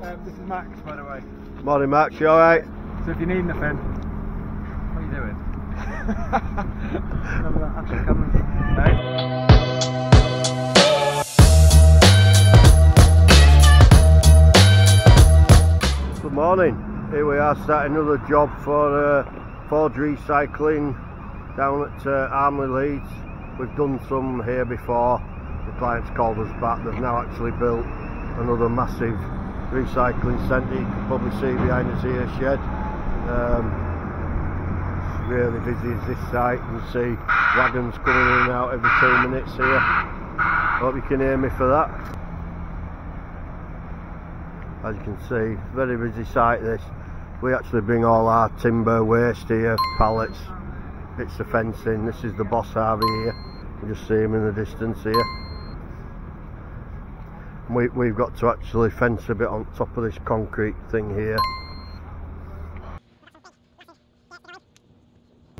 This is Max, by the way. Morning, Max. You all right? So if you need anything, what are you doing? Actually coming. No? Good morning. Here we are starting another job for Forge Recycling down at Armley Leeds. We've done some here before. The client's called us back. They've now actually built another massive recycling centre. You can probably see behind us here shed. It's really busy as this site. You can see wagons coming in and out every 2 minutes here. Hope you can hear me for that. As you can see, very busy site this. We actually bring all our timber waste here, pallets, bits of fencing. This is the boss Harvey here. You can just see him in the distance here. And we've got to actually fence a bit on top of this concrete thing here.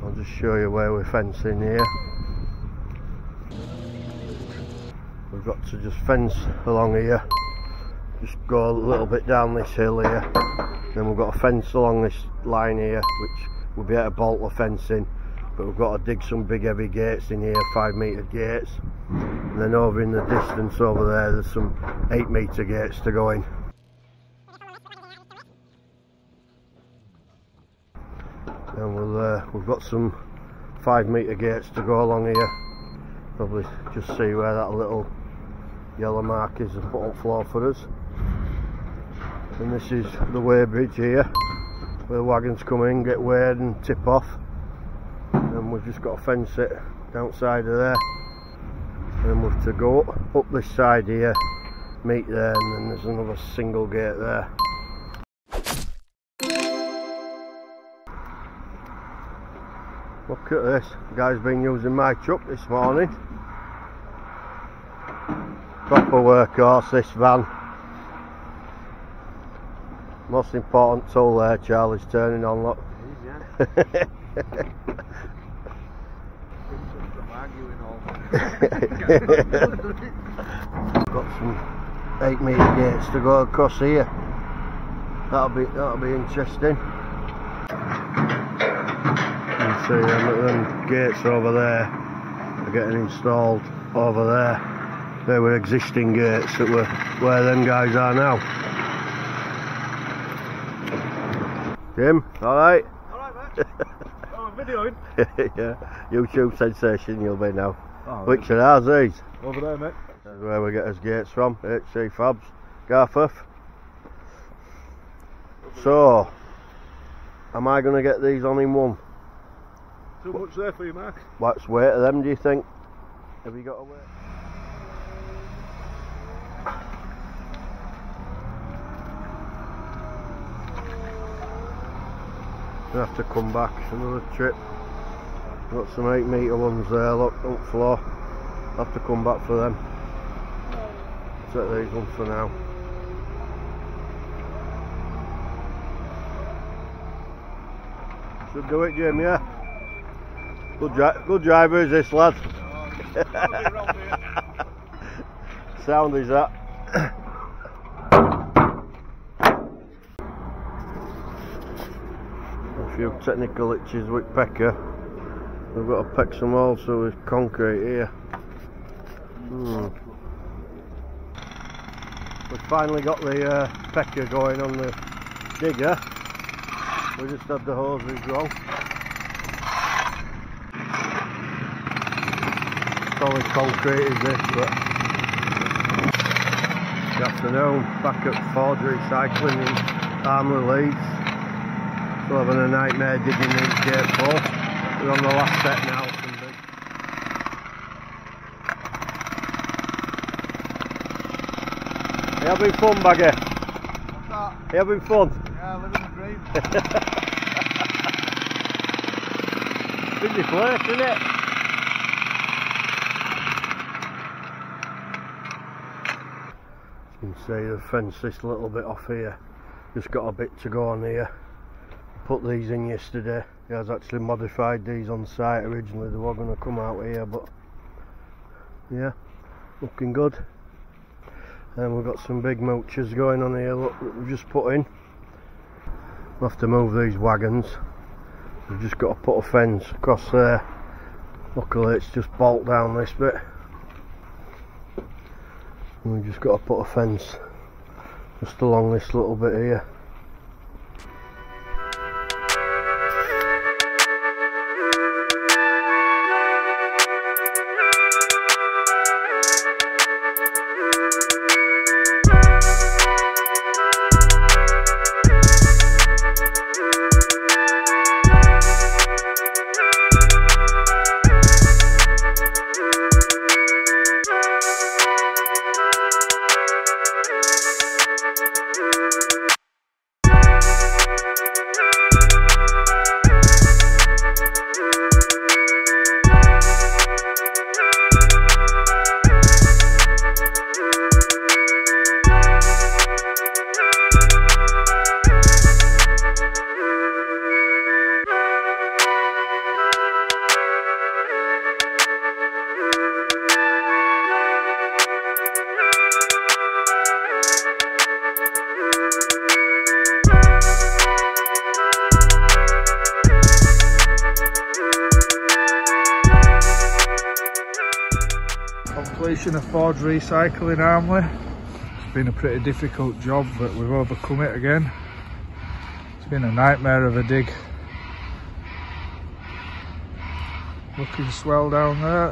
I'll just show you where we're fencing here. We've got to just fence along here. Just go a little bit down this hill here, then we've got a fence along this line here, which we'll be able to bolt the fence in, but we've got to dig some big heavy gates in here, 5 metre gates, and then over in the distance over there there's some 8 metre gates to go in. And we've got some 5 metre gates to go along here. Probably just see where that little yellow mark is, the bottom floor for us. And this is the weigh bridge here, where the wagons come in, get weighed and tip off. And we've just got to fence it outside of there. And then we've to go up this side here, meet there, and then there's another single gate there. Look at this, the guy's been using my truck this morning. Proper workhorse, this van. Most important tool there, Charlie's turning on, look. It is, yeah. Got some 8 metre gates to go across here. That'll be interesting. You can see them gates over there are getting installed over there. They were existing gates that were where them guys are now. Jim, alright? Alright, mate. Oh, I'm videoing. Yeah, YouTube sensation you'll be now. Oh, which are these? Over there, mate. That's where we get those gates from, HC Fabs, Garforth. So, am I going to get these on in one? Too much there for you, Mark. What's the weight of them, do you think? Have you got a weight? We'll have to come back, another trip. Got some 8 metre ones there, look, up floor. Have to come back for them. Set these ones for now. Should do it, Jim, yeah? Good driver is this lad. Sound is that. A few technical itches with pecker. We've got to peck some holes through with concrete here. We've finally got the pecker going on the digger. We just had the hoses wrong. Solid concrete is this, but. Good afternoon, back at Forge Recycling in Armley Leeds. Still having a nightmare digging these gates for. We're on the last set now. Are you having fun, Baggy? What's that? Are you having fun? Yeah, living the dream. Busy place, isn't it? You can see the fence this little bit off here. Just got a bit to go on here. Put these in yesterday. He has actually modified these on site. Originally they were going to come out here, but yeah, looking good. and we've got some big mulches going on here, look, that we've just put in. We'll have to move these wagons. We've just got to put a fence across there. Luckily it's just bolt down this bit. And we've just got to put a fence just along this little bit here. Completion of Forge Recycling Armley. It's been a pretty difficult job, but we've overcome it again. It's been a nightmare of a dig. Looking swell down there,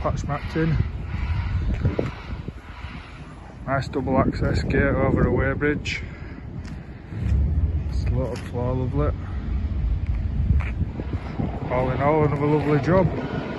patch mapped in. Nice double access gate over a weighbridge. It's a lot of floor, lovely. All in all, another lovely job.